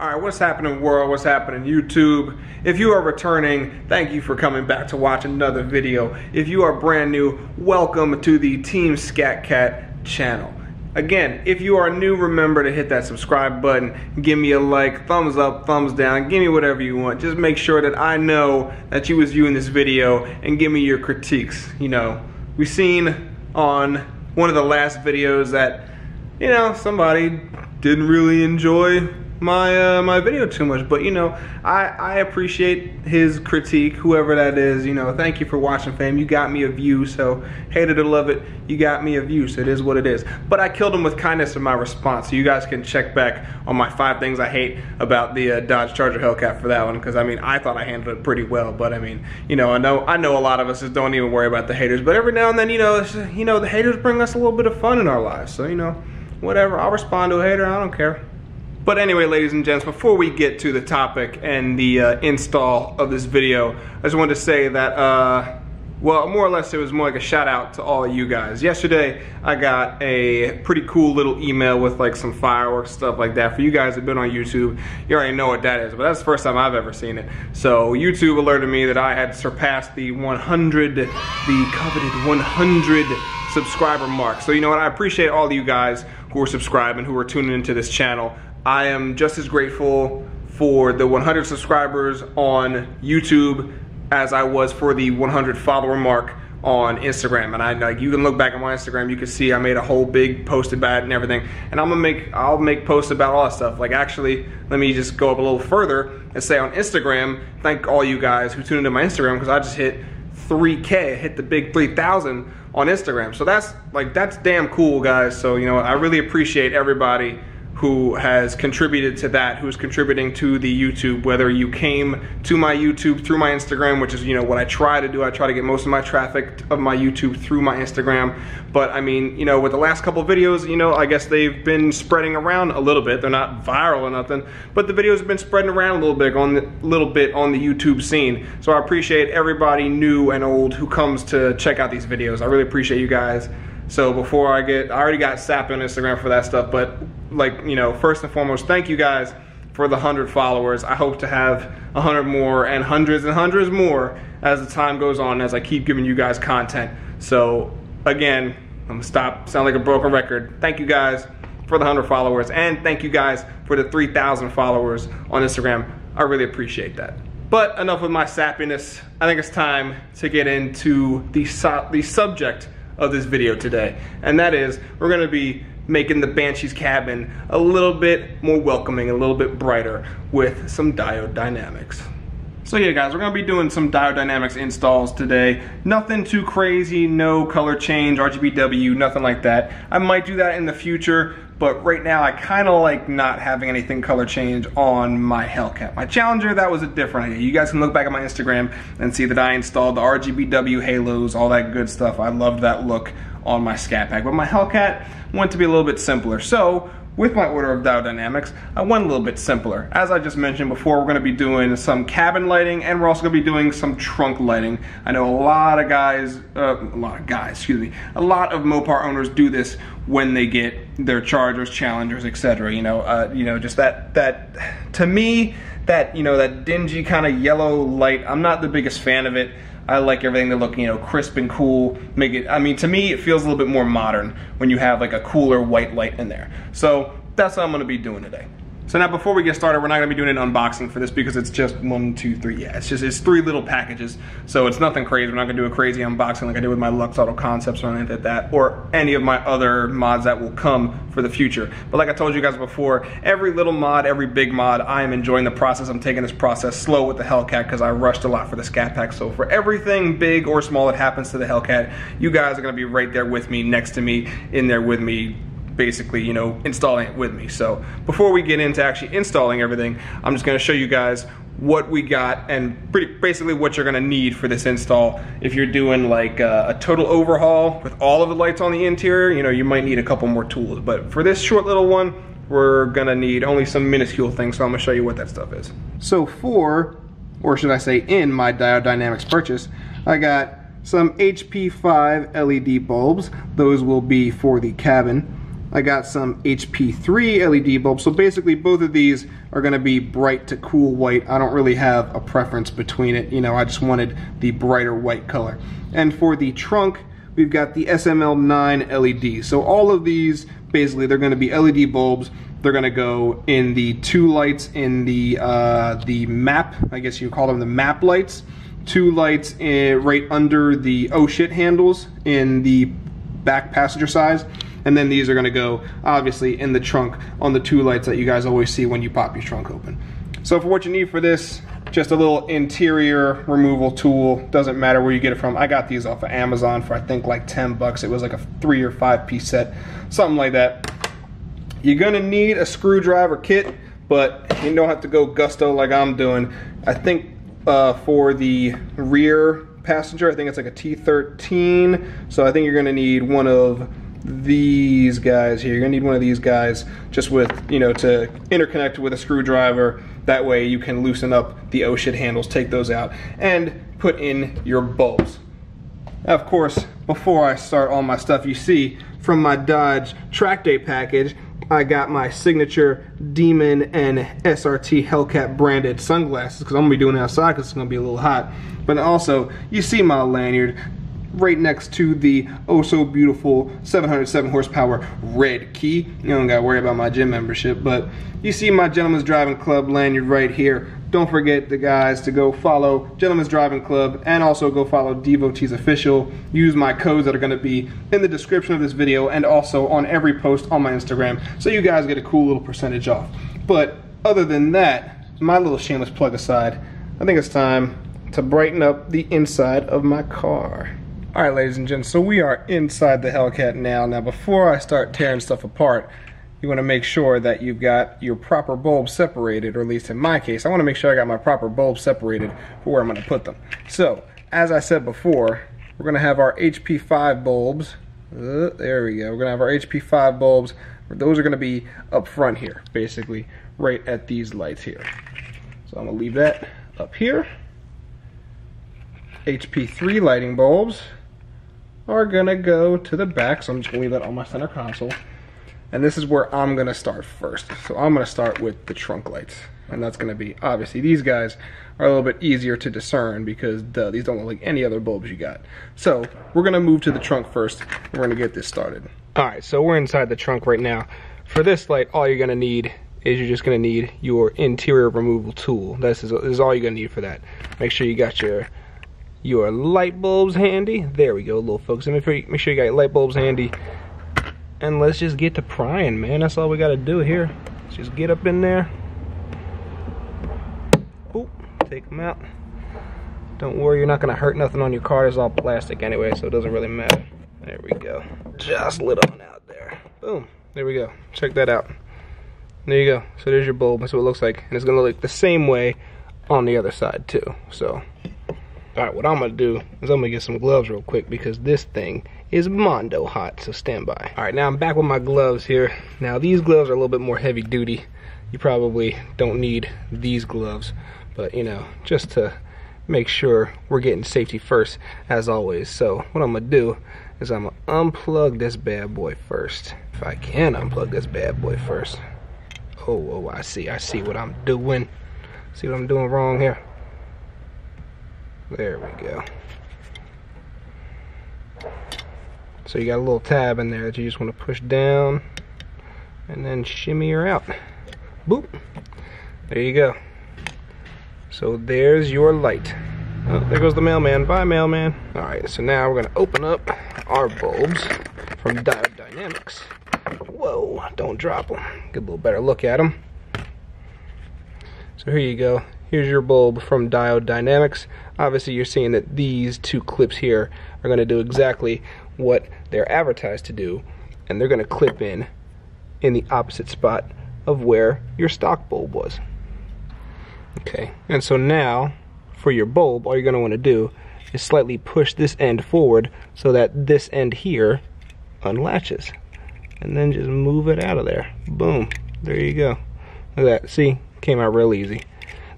All right, what's happening world, what's happening YouTube? If you are returning, thank you for coming back to watch another video. If you are brand new, welcome to the Team Scat Cat channel. Again, if you are new, remember to hit that subscribe button, give me a like, thumbs up, thumbs down, give me whatever you want. Just make sure that I know that you was viewing this video and give me your critiques. You know, we seen on one of the last videos that, you know, somebody didn't really enjoy my video too much, but you know, I appreciate his critique, whoever that is. You know, thank you for watching, fam. You got me a view, so hate it or love it, you got me a view, so it is what it is. But I killed him with kindness in my response, so you guys can check back on my 5 things I hate about the Dodge Charger Hellcat for that one, because I mean, I thought I handled it pretty well, but I mean, you know, I know a lot of us just don't even worry about the haters, but every now and then, you know, it's just, you know, the haters bring us a little bit of fun in our lives, so you know, whatever, I'll respond to a hater, I don't care. But anyway, ladies and gents, before we get to the topic and the install of this video, I just wanted to say that, well, more or less it was more like a shout out to all of you guys. Yesterday, I got a pretty cool little email with like some fireworks, stuff like that. For you guys that have been on YouTube, you already know what that is, but that's the first time I've ever seen it. So YouTube alerted me that I had surpassed the 100, the coveted 100 subscriber mark. So you know what, I appreciate all of you guys who are subscribing, who are tuning into this channel. I am just as grateful for the 100 subscribers on YouTube as I was for the 100 follower mark on Instagram. And I like, you can look back at my Instagram, you can see I made a whole big post about it and everything. And I'll make posts about all that stuff. Like actually, let me just go up a little further and say on Instagram, thank all you guys who tuned into my Instagram, because I just hit 3K, hit the big 3,000 on Instagram. So that's like, that's damn cool, guys. So you know, I really appreciate everybody who has contributed to that, who's contributing to the YouTube, whether you came to my YouTube through my Instagram, which is, you know, what I try to do. I try to get most of my traffic of my YouTube through my Instagram. But I mean, you know, with the last couple of videos, you know, I guess they've been spreading around a little bit. They're not viral or nothing, but the videos have been spreading around a little bit on the YouTube scene. So I appreciate everybody new and old who comes to check out these videos. I really appreciate you guys. So before I already got sapped on Instagram for that stuff, but like, you know, first and foremost, thank you guys for the 100 followers. I hope to have 100 more and hundreds more as the time goes on, as I keep giving you guys content. So again, I'm gonna stop, sound like a broken record. Thank you guys for the 100 followers, and thank you guys for the 3,000 followers on Instagram. I really appreciate that. But enough of my sappiness. I think it's time to get into the subject of this video today, and that is, we're gonna be making the Banshee's cabin a little bit more welcoming, a little bit brighter with some Diode Dynamics. So yeah guys, we're gonna be doing some Diode Dynamics installs today. Nothing too crazy, no color change, RGBW, nothing like that. I might do that in the future, but right now I kinda like not having anything color change on my Hellcat. My Challenger, that was a different idea. You guys can look back at my Instagram and see that I installed the RGBW halos, all that good stuff. I loved that look on my Scat Pack, but my Hellcat went to be a little bit simpler. So with my order of Diode Dynamics, I went a little bit simpler. As I just mentioned before, we're gonna be doing some cabin lighting, and we're also gonna be doing some trunk lighting. I know a lot of Mopar owners do this when they get their Chargers, Challengers, etc. You know, just that to me, that, you know, that dingy kind of yellow light, I'm not the biggest fan of it. I like everything to look, you know, crisp and cool. Make it, I mean, to me, it feels a little bit more modern when you have like a cooler white light in there. So that's what I'm gonna be doing today. So now before we get started, we're not gonna be doing an unboxing for this because it's just 1, 2, 3, yeah, it's 3 little packages. So it's nothing crazy. We're not gonna do a crazy unboxing like I did with my Lux Auto Concepts or anything like that, or any of my other mods that will come for the future. But like I told you guys before, every little mod, every big mod, I am enjoying the process. I'm taking this process slow with the Hellcat because I rushed a lot for the Scat Pack. So for everything big or small that happens to the Hellcat, you guys are gonna be right there with me, next to me, in there with me, basically, you know, installing it with me. So before we get into actually installing everything, I'm just gonna show you guys what we got and basically what you're gonna need for this install. If you're doing like a total overhaul with all of the lights on the interior, you know, you might need a couple more tools. But for this short little one, we're gonna need only some minuscule things, so I'm gonna show you what that stuff is. So for, or should I say in my Diode Dynamics purchase, I got some HP5 LED bulbs. Those will be for the cabin. I got some HP3 LED bulbs. So basically both of these are gonna be bright to cool white. I don't really have a preference between it. You know, I just wanted the brighter white color. And for the trunk, we've got the SML9 LED. So all of these, basically, they're gonna be LED bulbs. They're gonna go in the two lights in the map, I guess you call them the map lights. Two lights right under the oh shit handles in the back passenger size. And then these are gonna go, obviously, in the trunk on the two lights that you guys always see when you pop your trunk open. So for what you need for this, just a little interior removal tool. Doesn't matter where you get it from. I got these off of Amazon for I think like 10 bucks. It was like a 3 or 5 piece set, something like that. You're gonna need a screwdriver kit, but you don't have to go gusto like I'm doing. I think for the rear passenger, I think it's like a T13. So I think you're gonna need one of these guys here. You're gonna need one of these guys just with, you know, to interconnect with a screwdriver. That way you can loosen up the oh shit handles, take those out, and put in your bulbs. Of course, before I start all my stuff, you see from my Dodge Track Day package, I got my signature Demon and SRT Hellcat branded sunglasses because I'm gonna be doing it outside because it's gonna be a little hot. But also, you see my lanyard right next to the oh so beautiful 707 horsepower red key. You don't gotta worry about my gym membership, but you see my Gentleman's Driving Club lanyard right here. Don't forget, the guys, to go follow Gentleman's Driving Club and also go follow Devotees Official. Use my codes that are gonna be in the description of this video and also on every post on my Instagram, so you guys get a cool little percentage off. But other than that, my little shameless plug aside, I think it's time to brighten up the inside of my car. All right, ladies and gents, so we are inside the Hellcat now. Now, before I start tearing stuff apart, you wanna make sure that you've got your proper bulbs separated, or at least in my case, I wanna make sure I got my proper bulbs separated for where I'm gonna put them. So, as I said before, we're gonna have our HP5 bulbs. There we go, we're gonna have our HP5 bulbs. Those are gonna be up front here, basically, right at these lights here. So I'm gonna leave that up here. HP3 lighting bulbs are gonna go to the back, so I'm just gonna leave that on my center console. And this is where I'm gonna start first. So I'm gonna start with the trunk lights. And that's gonna be, obviously, these guys are a little bit easier to discern because duh, these don't look like any other bulbs you got. So we're gonna move to the trunk first. We're gonna get this started. All right, so we're inside the trunk right now. For this light, all you're gonna need is you're just gonna need your interior removal tool. This is all you're gonna need for that. Make sure you got your light bulbs handy. There we go, little folks. And make sure you got your light bulbs handy. And let's just get to prying, man. That's all we gotta do here. Let's just get up in there. Oop, take them out. Don't worry, you're not gonna hurt nothing on your car. It's all plastic anyway, so it doesn't really matter. There we go. Just lit on out there. Boom, there we go. Check that out. There you go. So there's your bulb, that's what it looks like. And it's gonna look the same way on the other side too, so. All right, what I'm gonna do is I'm gonna get some gloves real quick because this thing is mondo hot, so stand by. All right, now I'm back with my gloves here. Now these gloves are a little bit more heavy duty. You probably don't need these gloves, but you know, just to make sure we're getting safety first as always. So what I'm gonna do is I'm gonna unplug this bad boy first. If I can unplug this bad boy first. Oh, I see what I'm doing. See what I'm doing wrong here. There we go. So you got a little tab in there that you just want to push down and then shimmy her out. Boop. There you go. So there's your light. Oh, there goes the mailman. Bye, mailman. All right, so now we're going to open up our bulbs from Diode Dynamics. Whoa, don't drop them. Get a little better look at them. So here you go. Here's your bulb from Diode Dynamics. Obviously, you're seeing that these two clips here are gonna do exactly what they're advertised to do, and they're gonna clip in the opposite spot of where your stock bulb was. Okay, and so now, for your bulb, all you're gonna wanna do is slightly push this end forward so that this end here unlatches. And then just move it out of there. Boom, there you go. Look at that, see, came out real easy.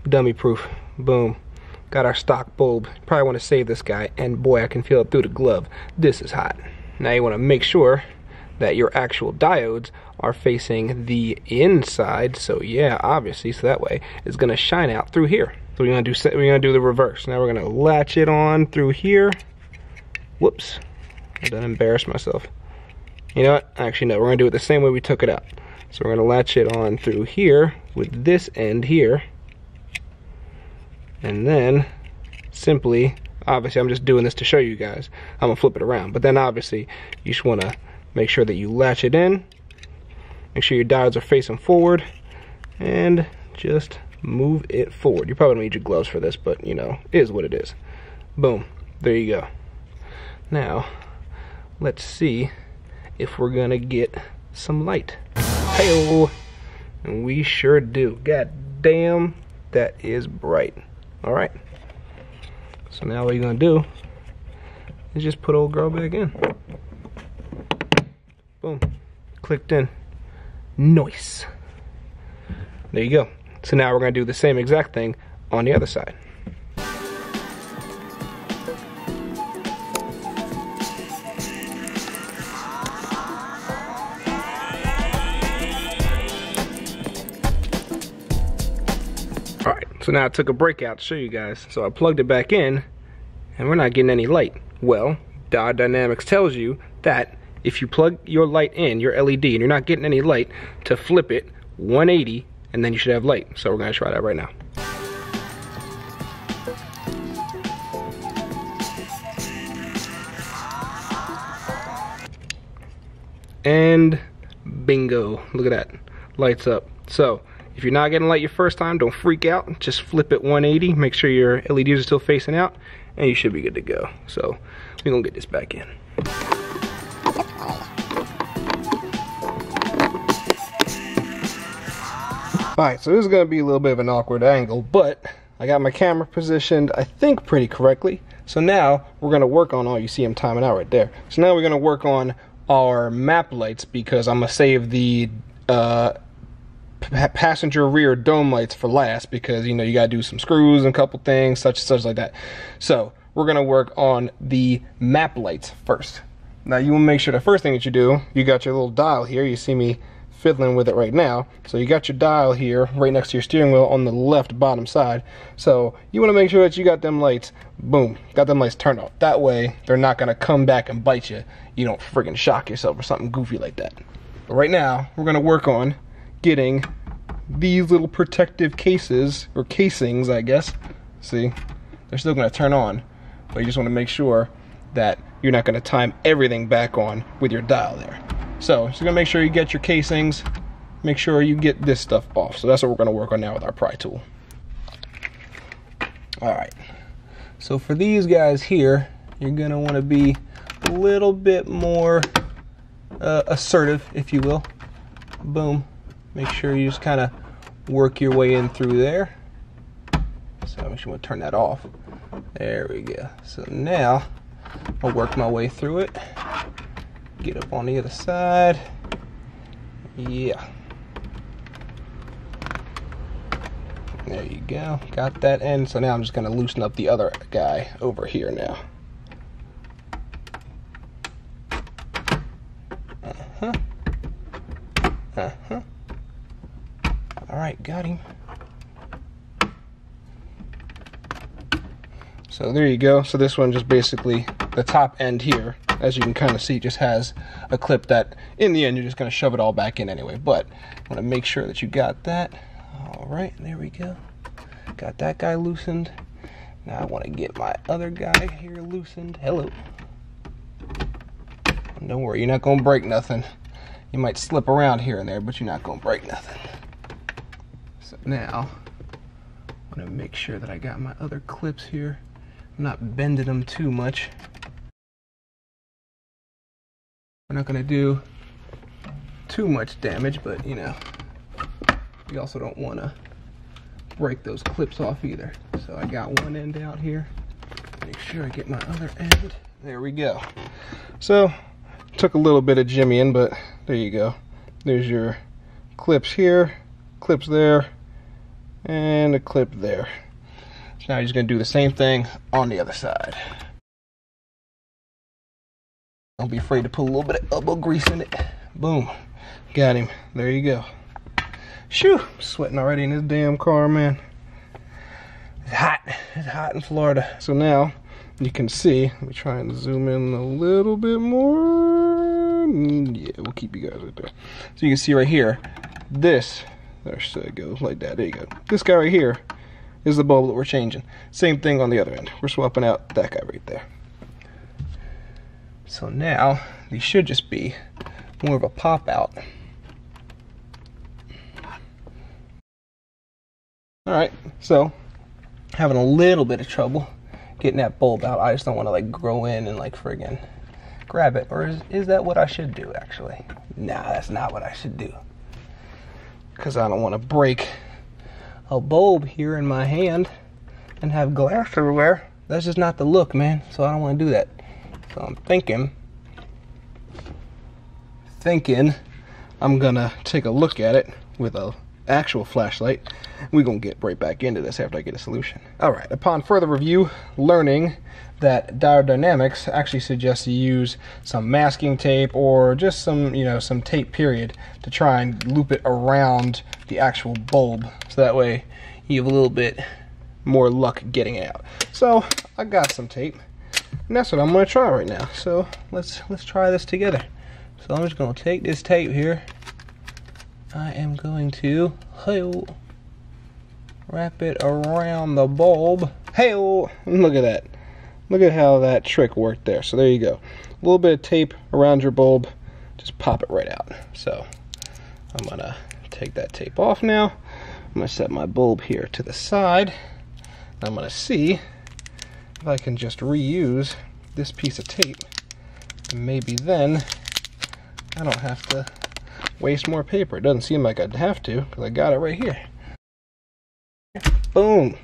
Dummy proof. Boom. Got our stock bulb. Probably want to save this guy, and boy, I can feel it through the glove. This is hot. Now you want to make sure that your actual diodes are facing the inside. So yeah, obviously, so that way it's gonna shine out through here. So we're gonna do the reverse. Now we're gonna latch it on through here. Whoops, I done embarrassed myself. You know what, actually no, we're gonna do it the same way we took it out. So we're gonna latch it on through here with this end here. And then simply, obviously I'm just doing this to show you guys, I'm gonna flip it around. But then obviously you just wanna make sure that you latch it in. Make sure your diodes are facing forward and just move it forward. You probably don't need your gloves for this, but you know, it is what it is. Boom, there you go. Now, let's see if we're gonna get some light. Hey-oh, and we sure do. God damn, that is bright. All right, so now what you're gonna do is just put old girl back in. Boom, clicked in. Nice. There you go. So now we're gonna do the same exact thing on the other side. So now I took a break out to show you guys. So I plugged it back in and we're not getting any light. Well, Diode Dynamics tells you that if you plug your light in, your LED, and you're not getting any light, to flip it 180 and then you should have light. So we're gonna try that right now. And bingo, look at that, lights up. So if you're not getting light your first time, don't freak out. Just flip it 180. Make sure your LEDs are still facing out, and you should be good to go. So we're gonna get this back in. All right, so this is gonna be a little bit of an awkward angle, but I got my camera positioned, I think, pretty correctly. So now we're gonna work on, oh, you see him timing out right there. So now we're gonna work on our map lights because I'm gonna save the passenger rear dome lights for last because, you know, you gotta do some screws and a couple things, such like that. So we're gonna work on the map lights first. Now you wanna make sure the first thing that you do, you got your little dial here, you see me fiddling with it right now. So you got your dial here right next to your steering wheel on the left bottom side. So you wanna make sure that you got them lights, boom, got them lights turned off. That way they're not gonna come back and bite you. You don't friggin' shock yourself or something goofy like that. But right now we're gonna work on getting these little protective cases, or casings, I guess. See, they're still gonna turn on, but you just wanna make sure that you're not gonna time everything back on with your dial there. So, just gonna make sure you get your casings, make sure you get this stuff off. So that's what we're gonna work on now with our pry tool. All right, so for these guys here, you're gonna wanna be a little bit more assertive, if you will. Boom. Make sure you just kind of work your way in through there. So I'm just going to turn that off. There we go. So now I'll work my way through it. Get up on the other side. Yeah. There you go. Got that end. So now I'm just going to loosen up the other guy over here now. Uh-huh. Uh-huh. All right, got him. So there you go. So this one just basically, the top end here, as you can kind of see, just has a clip that in the end, you're just gonna shove it all back in anyway, but I wanna make sure that you got that. All right, there we go. Got that guy loosened. Now I wanna get my other guy here loosened. Hello. And don't worry, you're not gonna break nothing. You might slip around here and there, but you're not gonna break nothing. Now, I'm gonna make sure that I got my other clips here. I'm not bending them too much. We're not gonna do too much damage, but you know, we also don't wanna break those clips off either. So I got one end out here. Make sure I get my other end. There we go. So, took a little bit of jimmying, but there you go. There's your clips here, clips there, and a clip there. So now you're just gonna do the same thing on the other side. Don't be afraid to put a little bit of elbow grease in it. Boom. Got him. There you go. Shoo. Sweating already in this damn car, man. It's hot. It's hot in Florida. So now you can see, we're trying to zoom in a little bit more. Yeah, we'll keep you guys right there. So you can see right here, this, there it goes like that. There you go. This guy right here is the bulb that we're changing. Same thing on the other end. We're swapping out that guy right there. So now these should just be more of a pop out. All right, so having a little bit of trouble getting that bulb out. I just don't want to like grow in and like friggin' grab it. Or is that what I should do actually? Nah, that's not what I should do. Because I don't want to break a bulb here in my hand and have glass everywhere. That's just not the look, man. So I don't want to do that. So I'm thinking I'm gonna take a look at it with a actual flashlight. We're gonna get right back into this after I get a solution. All right, upon further review, learning that Diode Dynamics actually suggests you use some masking tape or just some, you know, some tape period to try and loop it around the actual bulb, so that way you have a little bit more luck getting it out. So I got some tape, and that's what I'm gonna try right now. So let's try this together. So I'm just gonna take this tape here. I am going to wrap it around the bulb. Hey, look at that. Look at how that trick worked there. So there you go. A little bit of tape around your bulb. Just pop it right out. So I'm going to take that tape off now. I'm going to set my bulb here to the side. I'm going to see if I can just reuse this piece of tape. And maybe then I don't have to waste more paper. It doesn't seem like I'd have to, because I got it right here. Boom.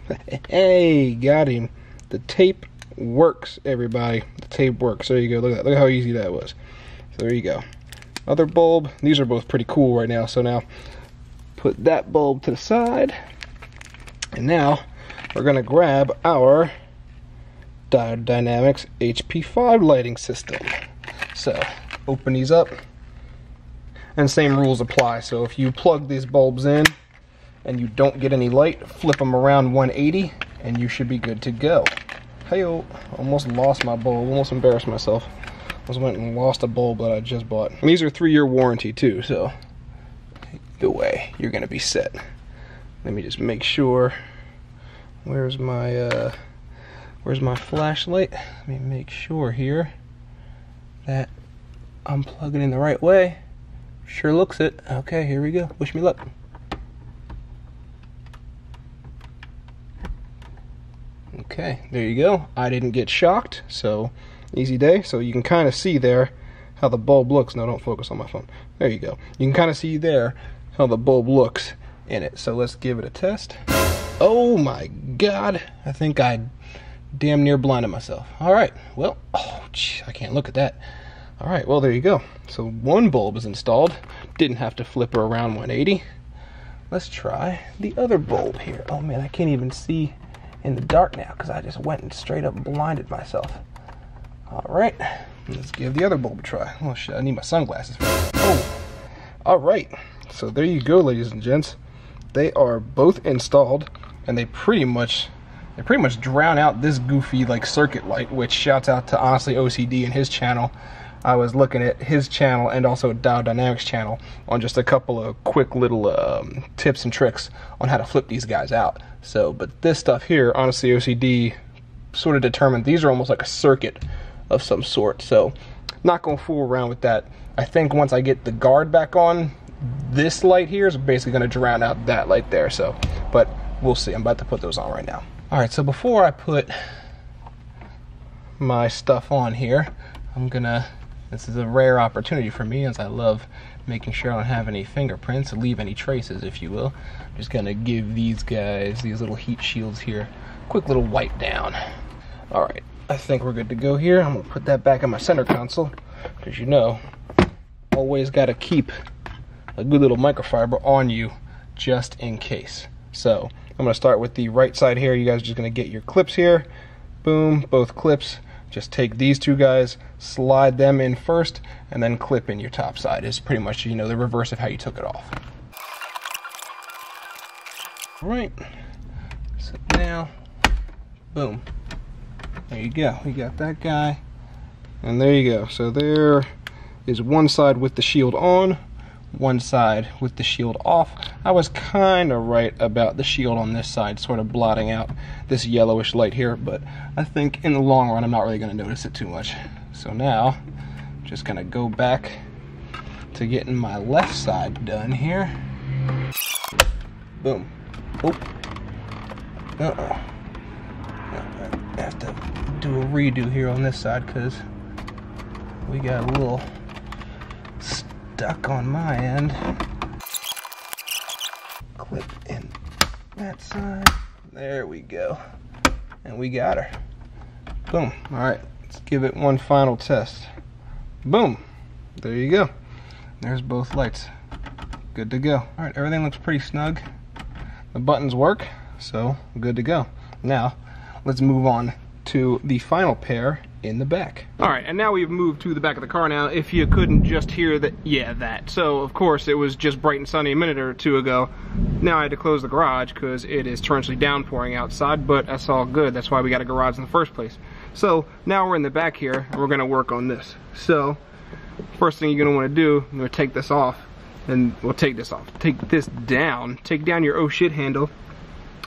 Hey, got him. The tape works, everybody. The tape works. There you go. Look at that. Look at how easy that was. So there you go. Other bulb. These are both pretty cool right now. So now put that bulb to the side. And now we're going to grab our Diode Dynamics HP5 lighting system. So open these up. And same rules apply. So if you plug these bulbs in and you don't get any light, flip them around 180 and you should be good to go. Hey, almost lost my bulb, almost embarrassed myself. Almost went and lost a bulb that I just bought. And these are 3-year warranty too, so either way, you're gonna be set. Let me just make sure, where's my flashlight? Let me make sure here that I'm plugging in the right way. Sure looks it. Okay, here we go. Wish me luck. Okay, there you go. I didn't get shocked, so easy day. So you can kind of see there how the bulb looks. No, don't focus on my phone. There you go. You can kind of see there how the bulb looks in it. So let's give it a test. Oh my God. I think I damn near blinded myself. All right, well, oh, geez, I can't look at that. All right, well, there you go. So one bulb is installed. Didn't have to flip her around 180. Let's try the other bulb here. Oh man, I can't even see in the dark now because I just went and straight up blinded myself. All right, let's give the other bulb a try. Oh shit, I need my sunglasses. Oh, all right. So there you go, ladies and gents. They are both installed, and they pretty much drown out this goofy like circuit light, which shouts out to Honestly OCD and his channel. I was looking at his channel and also Diode Dynamics channel on just a couple of quick little tips and tricks on how to flip these guys out. So, but this stuff here, Honestly OCD sort of determined these are almost like a circuit of some sort. So, not going to fool around with that. I think once I get the guard back on, this light here is basically going to drown out that light there. So, but we'll see. I'm about to put those on right now. All right, so before I put my stuff on here, I'm going to... This is a rare opportunity for me, as I love making sure I don't have any fingerprints, leave any traces, if you will. I'm just gonna give these guys, these little heat shields here, a quick little wipe down. All right, I think we're good to go here. I'm gonna put that back in my center console, because you know, always gotta keep a good little microfiber on you, just in case. So, I'm gonna start with the right side here. You guys are just gonna get your clips here. Boom, both clips. Just take these two guys, slide them in first, and then clip in your top side. It's pretty much, you know, the reverse of how you took it off. All right, so now, boom. There you go, we got that guy. And there you go, so there is one side with the shield on, one side with the shield off. I was kind of right about the shield on this side, sort of blotting out this yellowish light here, but I think in the long run, I'm not really gonna notice it too much. So now, just gonna go back to getting my left side done here. Boom. Oh. Uh-oh. I have to do a redo here on this side because we got a little stuck on my end. Clip in that side. There we go. And we got her. Boom. All right, let's give it one final test. Boom. There you go. There's both lights. Good to go. All right, everything looks pretty snug. The buttons work, so good to go. Now, let's move on to the final pair in the back. All right, and now we've moved to the back of the car now. If you couldn't just hear that, yeah, that. So, of course, it was just bright and sunny a minute or two ago. Now I had to close the garage because it is torrentially downpouring outside, but that's all good. That's why we got a garage in the first place. So, now we're in the back here, and we're gonna work on this. So, first thing you're gonna wanna do, I'm gonna take this off, and we'll take this off. Take this down, take down your oh shit handle,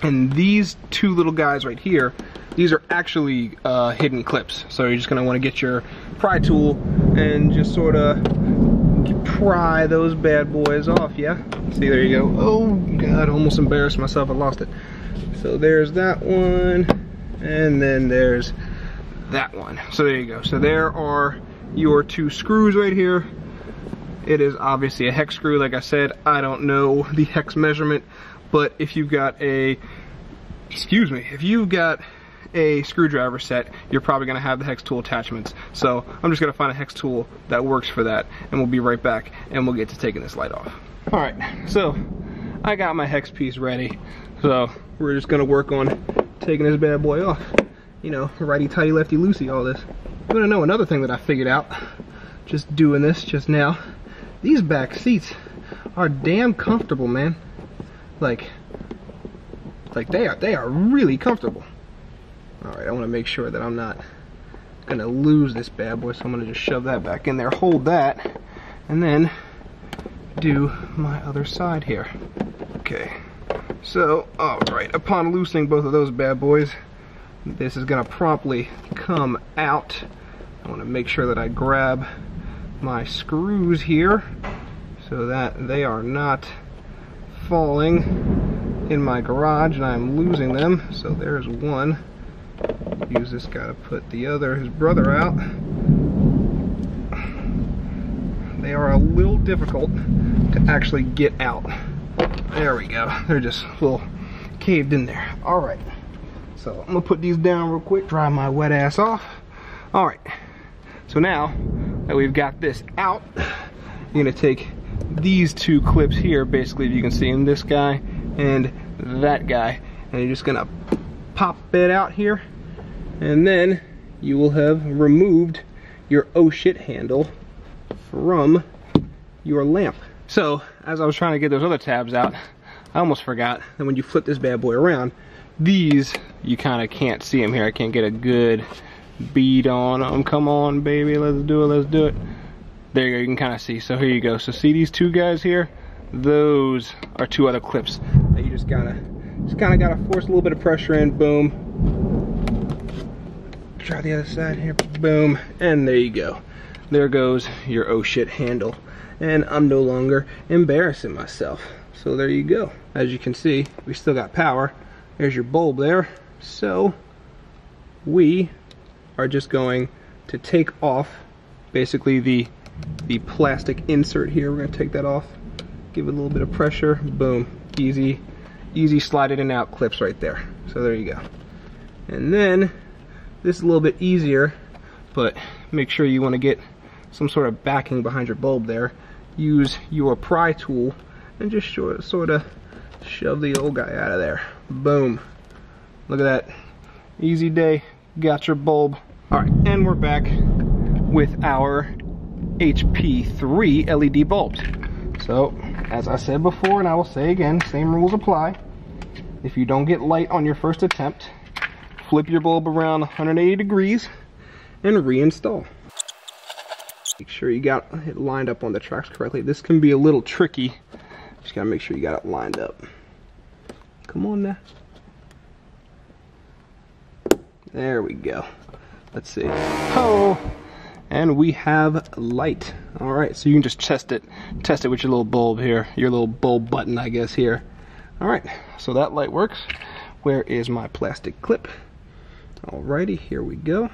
and these two little guys right here, these are actually hidden clips. So you're just gonna wanna get your pry tool and just sorta pry those bad boys off, yeah? See, there you go. Oh God, I almost embarrassed myself, I lost it. So there's that one, and then there's that one. So there you go. So there are your two screws right here. It is obviously a hex screw, like I said. I don't know the hex measurement, but if you've got a, excuse me, if you've got a screwdriver set, you're probably gonna have the hex tool attachments. So I'm just gonna find a hex tool that works for that, and we'll be right back, and we'll get to taking this light off. All right, so I got my hex piece ready. So we're just gonna work on taking this bad boy off. You know, righty tighty, lefty loosey, all this. You're gonna know another thing that I figured out just doing this just now. These back seats are damn comfortable, man. Like they are really comfortable. All right, I wanna make sure that I'm not gonna lose this bad boy, so I'm gonna just shove that back in there, hold that, and then do my other side here. Okay, so, all right, upon loosening both of those bad boys, this is gonna promptly come out. I wanna make sure that I grab my screws here so that they are not falling in my garage and I'm losing them. So there's one. Use this guy to put the other, his brother, out. They are a little difficult to actually get out. There we go. They're just a little caved in there. All right. So I'm gonna put these down real quick, dry my wet ass off. All right. So now that we've got this out, you're gonna take these two clips here, basically, if you can see them, this guy and that guy, and you're just gonna pop it out here, and then you will have removed your oh shit handle from your lamp. So, as I was trying to get those other tabs out, I almost forgot that when you flip this bad boy around, these, you kinda can't see them here, I can't get a good bead on them. Come on, baby, let's do it, let's do it. There you go, you can kind of see. So here you go, so see these two guys here, those are two other clips that you just kind of gotta force a little bit of pressure in. Boom, try the other side here. Boom, and there you go, there goes your oh shit handle, and I'm no longer embarrassing myself. So there you go, as you can see, we still got power. There's your bulb there. So we are just going to take off basically the plastic insert here. We're gonna take that off, give it a little bit of pressure. Boom, easy slide it in and out clips right there. So there you go. And then this is a little bit easier, but make sure you want to get some sort of backing behind your bulb there. Use your pry tool and just sort of shove the old guy out of there. Boom, look at that, easy day. Got your bulb Alright, and we're back with our HP3 LED bulbs. So, as I said before, and I will say again, same rules apply. If you don't get light on your first attempt, flip your bulb around 180 degrees and reinstall. Make sure you got it lined up on the tracks correctly. This can be a little tricky. Just gotta make sure you got it lined up. Come on now. There we go. Let's see. Oh! And we have light. All right, so you can just test it with your little bulb here, your little bulb button, I guess, here. All right, so that light works. Where is my plastic clip? Alrighty, here we go.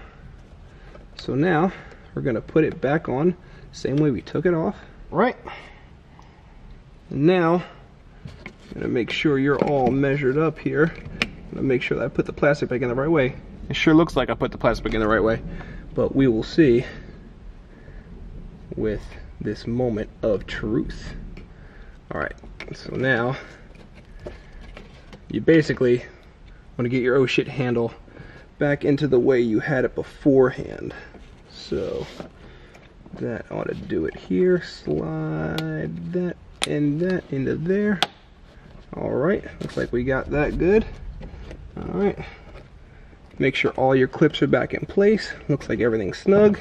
So now we're gonna put it back on, same way we took it off. Right. And now, I'm gonna make sure you're all measured up here. I'm gonna make sure that I put the plastic back in the right way. It sure looks like I put the plastic back in the right way, but we will see with this moment of truth. All right, so now you basically want to get your oh shit handle back into the way you had it beforehand. So that ought to do it here. Slide that into there. All right, looks like we got that good. All right. Make sure all your clips are back in place. Looks like everything's snug.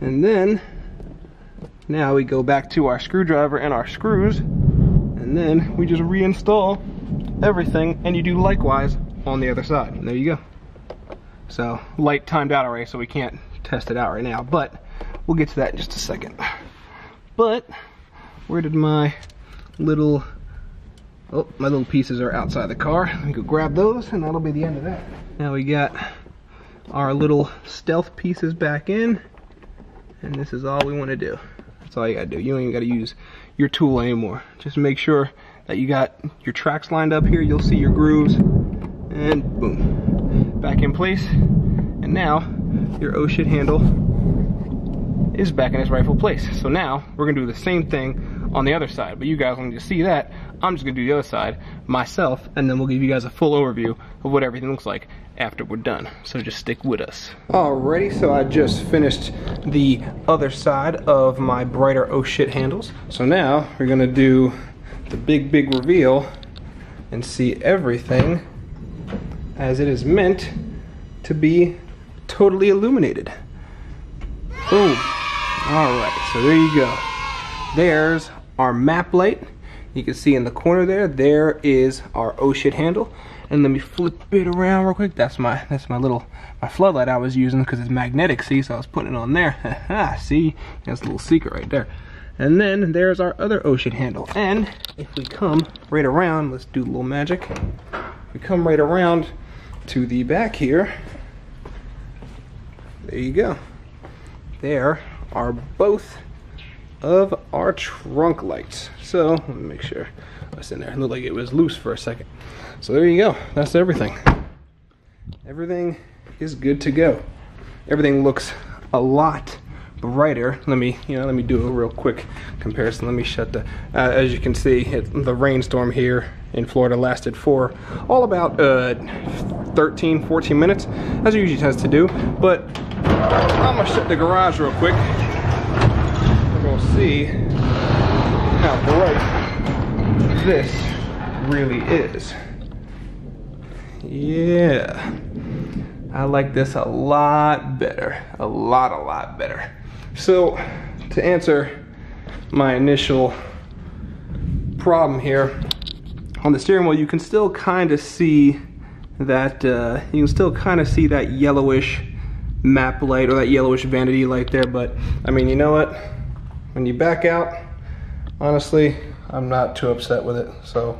And then, now we go back to our screwdriver and our screws, and then we just reinstall everything, and you do likewise on the other side. And there you go. So, light timed out already, so we can't test it out right now, but we'll get to that in just a second. But, where did my little, oh, my little pieces are outside the car. Let me go grab those, and that'll be the end of that. Now we got our little stealth pieces back in, and this is all we want to do. That's all you gotta do. You don't even gotta use your tool anymore. Just make sure that you got your tracks lined up here. You'll see your grooves, and boom, back in place. And now your oh shit handle is back in its rightful place. So now we're gonna do the same thing on the other side, but you guys want to see that. I'm just gonna do the other side myself, and then we'll give you guys a full overview of what everything looks like after we're done. So just stick with us. Alrighty, so I just finished the other side of my brighter oh shit handles. So now we're gonna do the big reveal and see everything as it is meant to be totally illuminated. Boom. Alright, so there you go. There's our map light. You can see in the corner there, there is our oh shit handle. And let me flip it around real quick. That's my little, my floodlight I was using because it's magnetic, see? So I was putting it on there. See, that's a little secret right there. And then there's our other oh shit handle. And if we come right around, let's do a little magic. If we come right around to the back here, there you go. There are both of our trunk lights. So let me make sure that's in there. It looked like it was loose for a second. So there you go. That's everything. Everything is good to go. Everything looks a lot brighter. Let me, you know, let me do a real quick comparison. Let me shut the. As you can see, the rainstorm here in Florida lasted for all about 13, 14 minutes, as it usually tends to do. But I'm gonna shut the garage real quick. See how bright this really is. Yeah, I like this a lot better, a lot better. So to answer my initial problem here on the steering wheel, you can still kind of see that yellowish map light or that yellowish vanity light there, but I mean, you know what? When you back out, honestly, I'm not too upset with it. So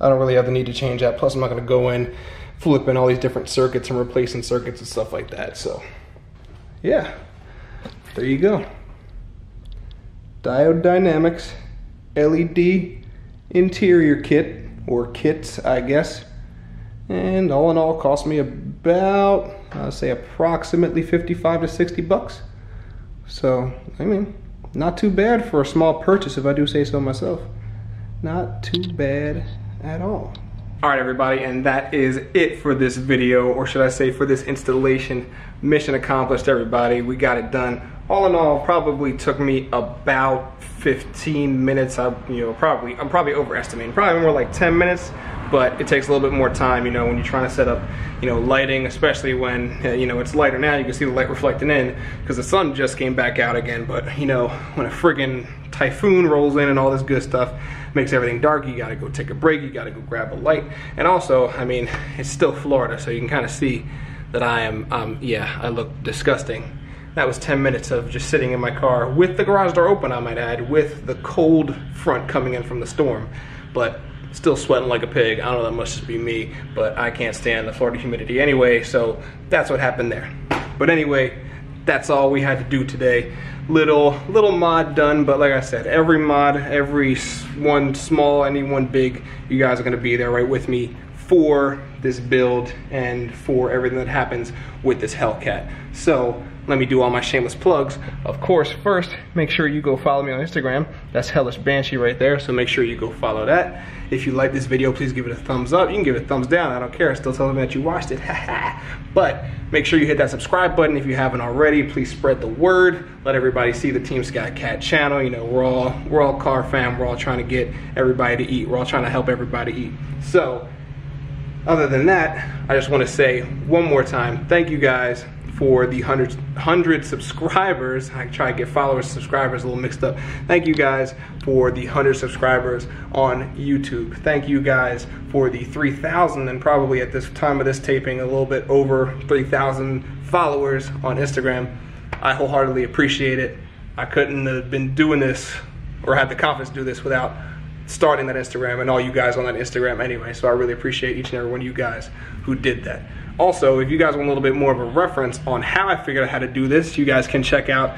I don't really have the need to change that. Plus I'm not gonna go in flipping all these different circuits and replacing circuits and stuff like that. So yeah, there you go. Diode Dynamics LED interior kit, or kits, I guess. And all in all, cost me about, I'll say approximately 55 to 60 bucks. So, I mean, not too bad for a small purchase, if I do say so myself. Not too bad at all. Alright everybody, and that is it for this video, or should I say for this installation. Mission accomplished everybody, we got it done. All in all, probably took me about 15 minutes. I'm probably overestimating, probably more like 10 minutes, but it takes a little bit more time, you know, when you're trying to set up, you know, lighting, especially when, you know, it's lighter now, you can see the light reflecting in, because the sun just came back out again, but, you know, when a friggin' typhoon rolls in and all this good stuff, makes everything dark, you gotta go take a break, you gotta go grab a light, and also, I mean, it's still Florida, so you can kind of see that I am, yeah, I look disgusting. That was 10 minutes of just sitting in my car with the garage door open, I might add, with the cold front coming in from the storm, but still sweating like a pig. I don't know, that must just be me, but I can't stand the Florida humidity anyway, so that's what happened there. But anyway, that's all we had to do today. Little mod done, but like I said, every mod, every one small, any one big, you guys are gonna be there right with me for this build and for everything that happens with this Hellcat. So, let me do all my shameless plugs. Of course, first, make sure you go follow me on Instagram. That's Hellish Banshee right there, so make sure you go follow that. If you like this video, please give it a thumbs up. You can give it a thumbs down, I don't care. It still tells me that you watched it, but make sure you hit that subscribe button if you haven't already. Please spread the word. Let everybody see the Team Scat Cat channel. You know, we're all car fam. We're all trying to get everybody to eat. We're all trying to help everybody eat. So, other than that, I just wanna say one more time, thank you guys for the 100 subscribers. I try to get followers, subscribers a little mixed up. Thank you guys for the 100 subscribers on YouTube. Thank you guys for the 3,000 and probably at this time of this taping a little bit over 3,000 followers on Instagram. I wholeheartedly appreciate it. I couldn't have been doing this or had the confidence to do this without starting that Instagram and all you guys on that Instagram anyway, so I really appreciate each and every one of you guys who did that. Also, if you guys want a little bit more of a reference on how I figured out how to do this, you guys can check out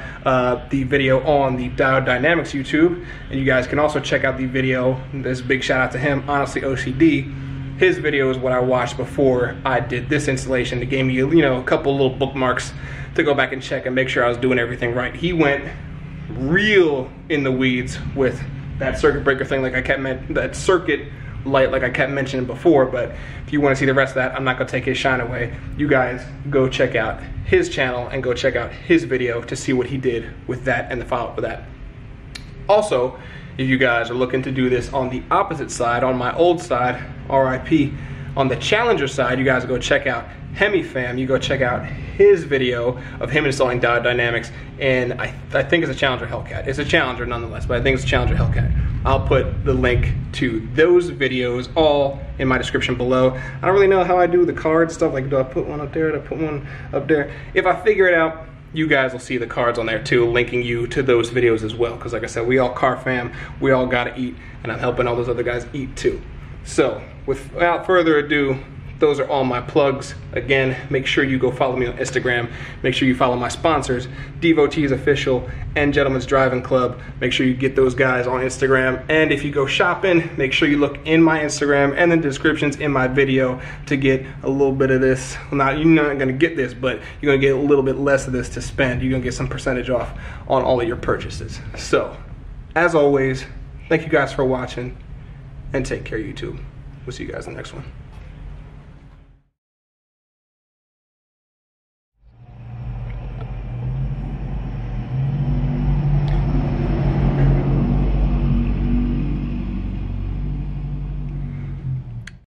the video on the Diode Dynamics YouTube, and you guys can also check out the video, this big shout out to him, Honestly OCD. His video is what I watched before I did this installation. It gave me, you know, a couple little bookmarks to go back and check and make sure I was doing everything right. He went real in the weeds with that circuit breaker thing, like I kept that circuit light, like I kept mentioning before. But if you want to see the rest of that, I'm not gonna take his shine away. You guys go check out his channel and go check out his video to see what he did with that and the follow up with that. Also, if you guys are looking to do this on the opposite side, on my old side, RIP, on the Challenger side, you guys go check out Hemi Fam. You go check out his video of him installing Diode Dynamics, and I think it's a Challenger Hellcat. It's a Challenger nonetheless, but I think it's a Challenger Hellcat. I'll put the link to those videos all in my description below. I don't really know how I do the card stuff. Like, do I put one up there? Do I put one up there? If I figure it out, you guys will see the cards on there too, linking you to those videos as well. Because like I said, we all car fam, we all gotta eat, and I'm helping all those other guys eat too. So, without further ado, those are all my plugs. Again, make sure you go follow me on Instagram. Make sure you follow my sponsors, Devotees Official and Gentleman's Driving Club. Make sure you get those guys on Instagram. And if you go shopping, make sure you look in my Instagram and the descriptions in my video to get a little bit of this. Well, now, you're not gonna get this, but you're gonna get a little bit less of this to spend. You're gonna get some percentage off on all of your purchases. So, as always, thank you guys for watching and take care, YouTube. We'll see you guys in the next one.